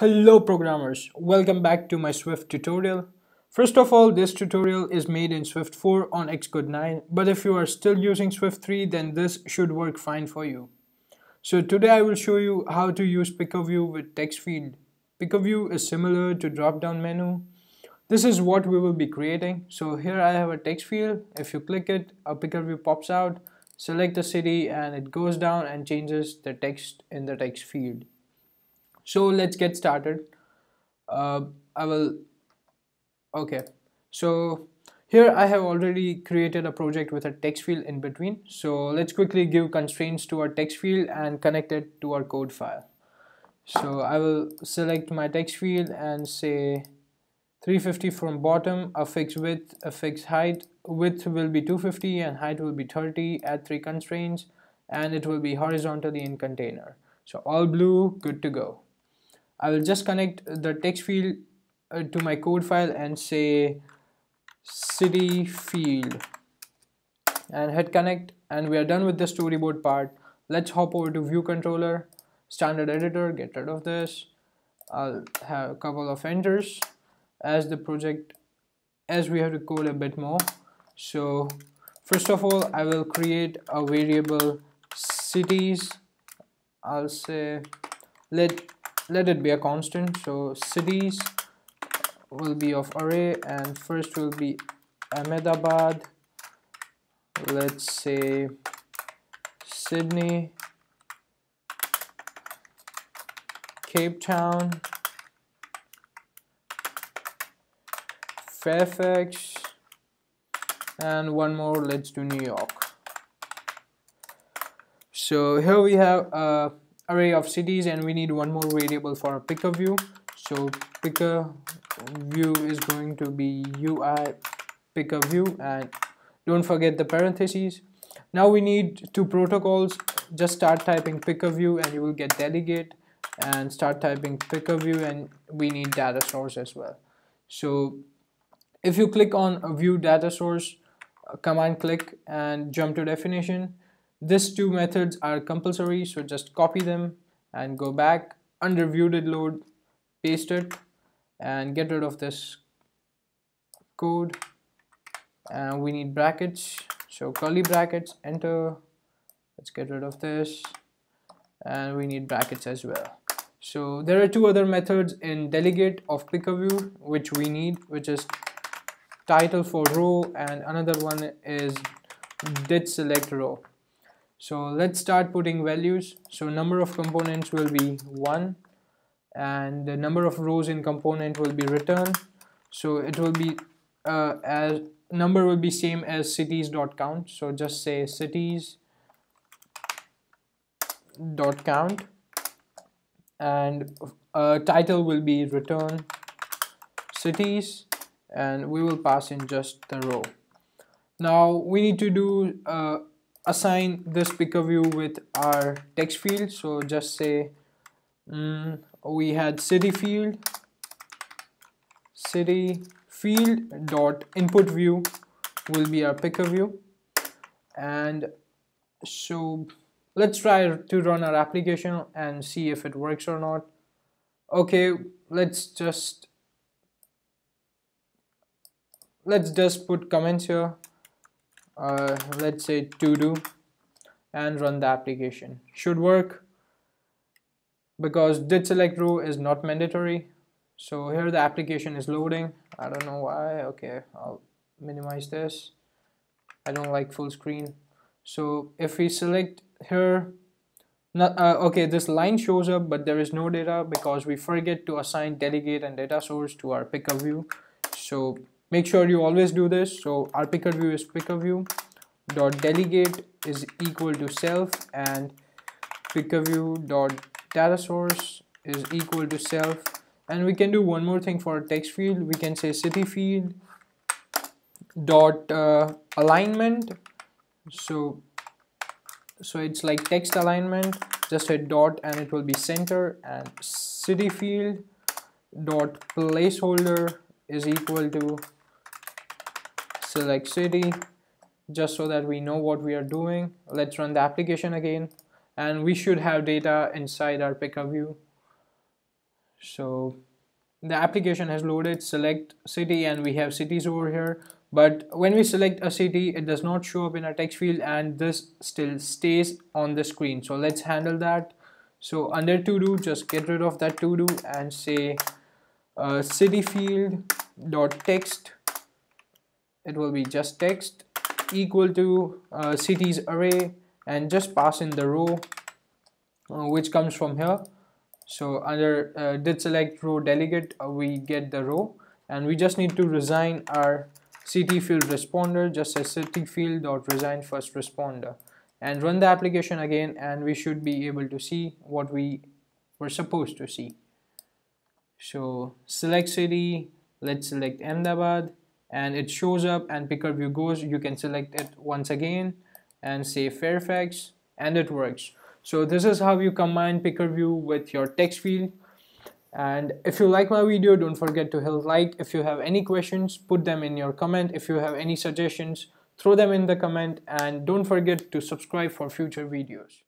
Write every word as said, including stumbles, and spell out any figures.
Hello programmers, welcome back to my Swift tutorial. First of all, this tutorial is made in Swift four on Xcode nine, but if you are still using Swift three, then this should work fine for you. So today I will show you how to use PickerView with text field. PickerView is similar to drop-down menu. This is what we will be creating. So here I have a text field. If you click it, a PickerView pops out. Select the city and it goes down and changes the text in the text field. So let's get started. Uh, I will, okay. So here I have already created a project with a text field in between. So let's quickly give constraints to our text field and connect it to our code file. So I will select my text field and say three fifty from bottom, a fixed width, a fixed height. Width will be two fifty and height will be thirty, add three constraints, and it will be horizontally in container. So all blue, good to go. I will just connect the text field uh, to my code file and say city field and hit connect, and we are done with the storyboard part. Let's hop over to view controller, standard editor, get rid of this. I'll have a couple of enters as the project, as we have to code a bit more. So first of all, I will create a variable cities. I'll say let Let it be a constant, so cities will be of array and first will be Ahmedabad, let's say Sydney, Cape Town, Fairfax, and one more, let's do New York. So here we have a array of cities, and we need one more variable for our picker view. So picker view is going to be U I picker view, and don't forget the parentheses. Now we need two protocols. Just start typing picker view and you will get delegate, and start typing picker view and we need data source as well. So if you click on a view data source, command click and jump to definition. These two methods are compulsory, so just copy them and go back under view did load, paste it and get rid of this code, and we need brackets, so curly brackets, enter. Let's get rid of this, and we need brackets as well. So there are two other methods in delegate of PickerView which we need, which is title for row and another one is did select row. So let's start putting values. So number of components will be one, and the number of rows in component will be return. So it will be uh, as number will be same as cities.count. So just say cities.count, and uh, title will be return cities, and we will pass in just the row. Now we need to do uh, assign this picker view with our text field. So just say mm, we had city field, city field dot input view will be our picker view. And so let's try to run our application and see if it works or not. Okay, let's just let's just put comments here. Uh, let's say to do and run the application. Should work because did select row is not mandatory. So here the application is loading. I don't know why. Okay, I'll minimize this. I don't like full screen. So if we select here, not, uh, okay, this line shows up, but there is no data because we forget to assign delegate and data source to our picker view. So make sure you always do this. So our picker view is picker view dot delegate is equal to self, and picker view dot data source is equal to self. And we can do one more thing for our text field. We can say city field dot uh, alignment. So so it's like text alignment. Just hit dot and it will be center, and city field dot placeholder is equal to select city, just so that we know what we are doing. Let's run the application again, and we should have data inside our picker view. So the application has loaded, select city, and we have cities over here. But when we select a city, it does not show up in our text field, and this still stays on the screen. So let's handle that. So under to do, just get rid of that to do and say uh, city field dot text. It will be just text equal to uh, cities array, and just pass in the row uh, which comes from here. So under uh, did select row delegate, uh, we get the row, and we just need to resign our city field responder. Just say city field dot resign first responder, and run the application again, and we should be able to see what we were supposed to see. So select city, let's select Ahmedabad, and it shows up and PickerView goes. You can select it once again and say Fairfax, and it works. So this is how you combine PickerView with your text field. And if you like my video, don't forget to hit like. If you have any questions, put them in your comment. If you have any suggestions, throw them in the comment, and don't forget to subscribe for future videos.